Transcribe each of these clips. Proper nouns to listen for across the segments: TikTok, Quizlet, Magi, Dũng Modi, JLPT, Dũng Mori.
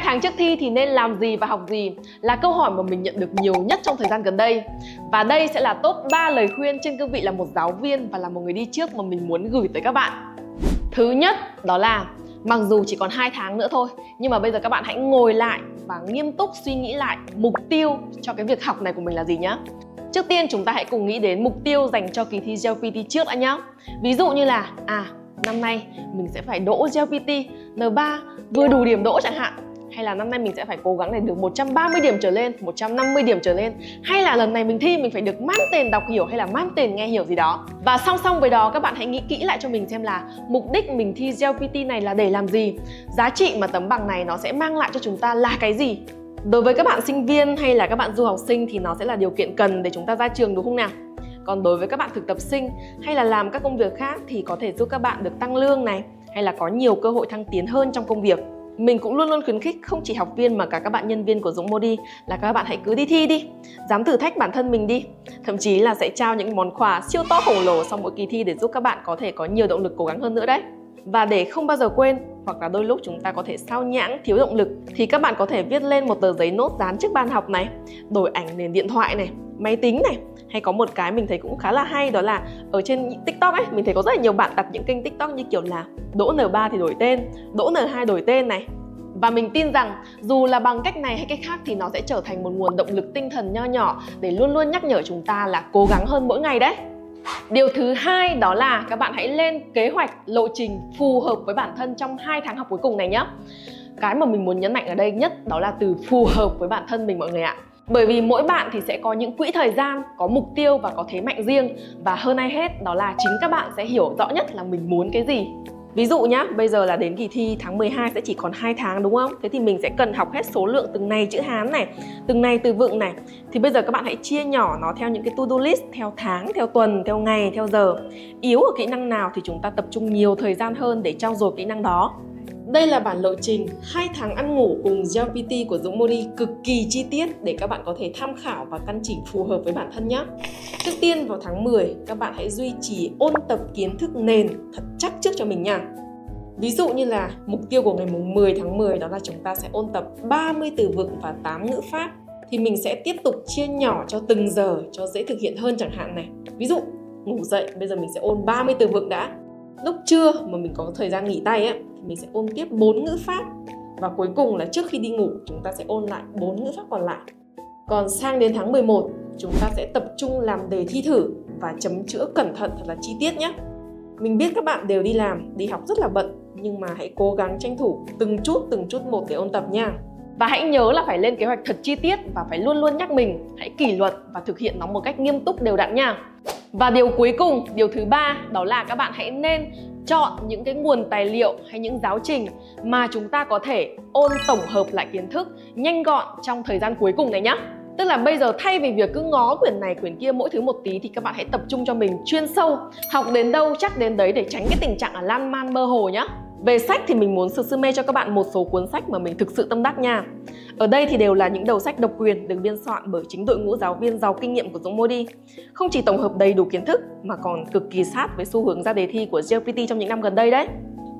2 tháng trước thi thì nên làm gì và học gì là câu hỏi mà mình nhận được nhiều nhất trong thời gian gần đây. Và đây sẽ là top 3 lời khuyên trên cương vị là một giáo viên và là một người đi trước mà mình muốn gửi tới các bạn. Thứ nhất đó là mặc dù chỉ còn 2 tháng nữa thôi, nhưng mà bây giờ các bạn hãy ngồi lại và nghiêm túc suy nghĩ lại mục tiêu cho cái việc học này của mình là gì nhá. Trước tiên chúng ta hãy cùng nghĩ đến mục tiêu dành cho kỳ thi JLPT trước đã nhá. Ví dụ như là năm nay mình sẽ phải đỗ JLPT N3 vừa đủ điểm đỗ chẳng hạn. Hay là năm nay mình sẽ phải cố gắng để được 130 điểm trở lên, 150 điểm trở lên. Hay là lần này mình thi mình phải được mãn tiền đọc hiểu hay là mãn tiền nghe hiểu gì đó. Và song song với đó các bạn hãy nghĩ kỹ lại cho mình xem là mục đích mình thi JLPT này là để làm gì? Giá trị mà tấm bằng này nó sẽ mang lại cho chúng ta là cái gì? Đối với các bạn sinh viên hay là các bạn du học sinh thì nó sẽ là điều kiện cần để chúng ta ra trường đúng không nào? Còn đối với các bạn thực tập sinh hay là làm các công việc khác thì có thể giúp các bạn được tăng lương này, hay là có nhiều cơ hội thăng tiến hơn trong công việc. Mình cũng luôn luôn khuyến khích không chỉ học viên mà cả các bạn nhân viên của Dũng Modi là các bạn hãy cứ đi thi đi, dám thử thách bản thân mình đi. Thậm chí là sẽ trao những món quà siêu to khổng lồ sau mỗi kỳ thi để giúp các bạn có thể có nhiều động lực cố gắng hơn nữa đấy. Và để không bao giờ quên, hoặc là đôi lúc chúng ta có thể sao nhãng, thiếu động lực, thì các bạn có thể viết lên một tờ giấy nốt dán trước bàn học này, đổi ảnh nền điện thoại này, máy tính này. Hay có một cái mình thấy cũng khá là hay, đó là ở trên TikTok ấy, mình thấy có rất là nhiều bạn đặt những kênh TikTok như kiểu là đỗ N3 thì đổi tên, đỗ N2 đổi tên này. Và mình tin rằng dù là bằng cách này hay cách khác thì nó sẽ trở thành một nguồn động lực tinh thần nho nhỏ để luôn luôn nhắc nhở chúng ta là cố gắng hơn mỗi ngày đấy. Điều thứ hai đó là các bạn hãy lên kế hoạch, lộ trình phù hợp với bản thân trong 2 tháng học cuối cùng này nhé. Cái mà mình muốn nhấn mạnh ở đây nhất đó là từ phù hợp với bản thân mình mọi người ạ. Bởi vì mỗi bạn thì sẽ có những quỹ thời gian, có mục tiêu và có thế mạnh riêng. Và hơn ai hết đó là chính các bạn sẽ hiểu rõ nhất là mình muốn cái gì. Ví dụ nhá, bây giờ là đến kỳ thi tháng 12 sẽ chỉ còn 2 tháng đúng không? Thế thì mình sẽ cần học hết số lượng từng này chữ Hán này, từng này từ vựng này. Thì bây giờ các bạn hãy chia nhỏ nó theo những cái to-do list, theo tháng, theo tuần, theo ngày, theo giờ. Yếu ở kỹ năng nào thì chúng ta tập trung nhiều thời gian hơn để trau dồi kỹ năng đó. Đây là bản lộ trình 2 tháng ăn ngủ cùng JLPT của Dũng Mori cực kỳ chi tiết để các bạn có thể tham khảo và căn chỉnh phù hợp với bản thân nhé. Trước tiên vào tháng 10, các bạn hãy duy trì ôn tập kiến thức nền thật chắc trước cho mình nha. Ví dụ như là mục tiêu của ngày 10 tháng 10 đó là chúng ta sẽ ôn tập 30 từ vựng và 8 ngữ pháp. Thì mình sẽ tiếp tục chia nhỏ cho từng giờ cho dễ thực hiện hơn chẳng hạn này. Ví dụ ngủ dậy, bây giờ mình sẽ ôn 30 từ vựng đã. Lúc trưa mà mình có thời gian nghỉ tay ấy, mình sẽ ôn tiếp 4 ngữ pháp. Và cuối cùng là trước khi đi ngủ chúng ta sẽ ôn lại 4 ngữ pháp còn lại. Còn sang đến tháng 11, chúng ta sẽ tập trung làm đề thi thử và chấm chữa cẩn thận thật là chi tiết nhé. Mình biết các bạn đều đi làm, đi học rất là bận, nhưng mà hãy cố gắng tranh thủ từng chút một để ôn tập nha. Và hãy nhớ là phải lên kế hoạch thật chi tiết và phải luôn luôn nhắc mình hãy kỷ luật và thực hiện nó một cách nghiêm túc đều đặn nha. Và điều cuối cùng, điều thứ ba đó là các bạn hãy nên chọn những cái nguồn tài liệu hay những giáo trình mà chúng ta có thể ôn tổng hợp lại kiến thức nhanh gọn trong thời gian cuối cùng này nhé. Tức là bây giờ thay vì việc cứ ngó quyển này quyển kia mỗi thứ một tí thì các bạn hãy tập trung cho mình chuyên sâu, học đến đâu chắc đến đấy để tránh cái tình trạng là lan man mơ hồ nhé. Về sách thì mình muốn summarize cho các bạn một số cuốn sách mà mình thực sự tâm đắc nha. Ở đây thì đều là những đầu sách độc quyền được biên soạn bởi chính đội ngũ giáo viên giàu kinh nghiệm của Dũng Modi. Không chỉ tổng hợp đầy đủ kiến thức mà còn cực kỳ sát với xu hướng ra đề thi của JLPT trong những năm gần đây đấy.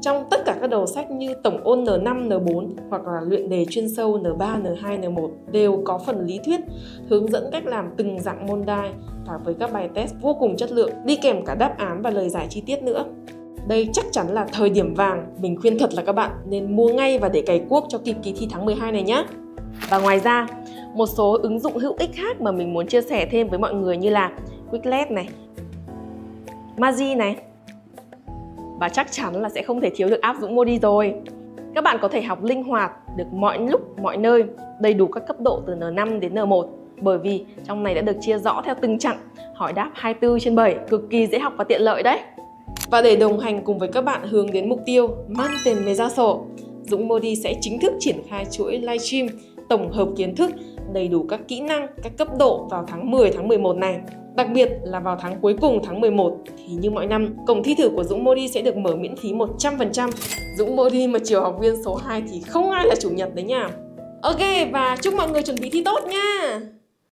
Trong tất cả các đầu sách như tổng ôn N5, N4 hoặc là luyện đề chuyên sâu N3, N2, N1 đều có phần lý thuyết, hướng dẫn cách làm từng dạng môn đai và với các bài test vô cùng chất lượng, đi kèm cả đáp án và lời giải chi tiết nữa. Đây chắc chắn là thời điểm vàng, mình khuyên thật là các bạn nên mua ngay và để cày cuốc cho kịp kỳ thi tháng 12 này nhé. Và ngoài ra, một số ứng dụng hữu ích khác mà mình muốn chia sẻ thêm với mọi người như là Quizlet này, Magi này. Và chắc chắn là sẽ không thể thiếu được app Dũng Modi rồi. Các bạn có thể học linh hoạt, được mọi lúc, mọi nơi, đầy đủ các cấp độ từ N5 đến N1. Bởi vì trong này đã được chia rõ theo từng chặng, hỏi đáp 24/7, cực kỳ dễ học và tiện lợi đấy. Và để đồng hành cùng với các bạn hướng đến mục tiêu mang tiền về ra sổ, Dũng Modi sẽ chính thức triển khai chuỗi livestream tổng hợp kiến thức đầy đủ các kỹ năng, các cấp độ vào tháng 10, tháng 11 này. Đặc biệt là vào tháng cuối cùng tháng 11 thì như mọi năm, cổng thi thử của Dũng Modi sẽ được mở miễn phí 100%. Dũng Modi mà chiều học viên số 2 thì không ai là chủ nhật đấy nha. Ok, và chúc mọi người chuẩn bị thi tốt nha!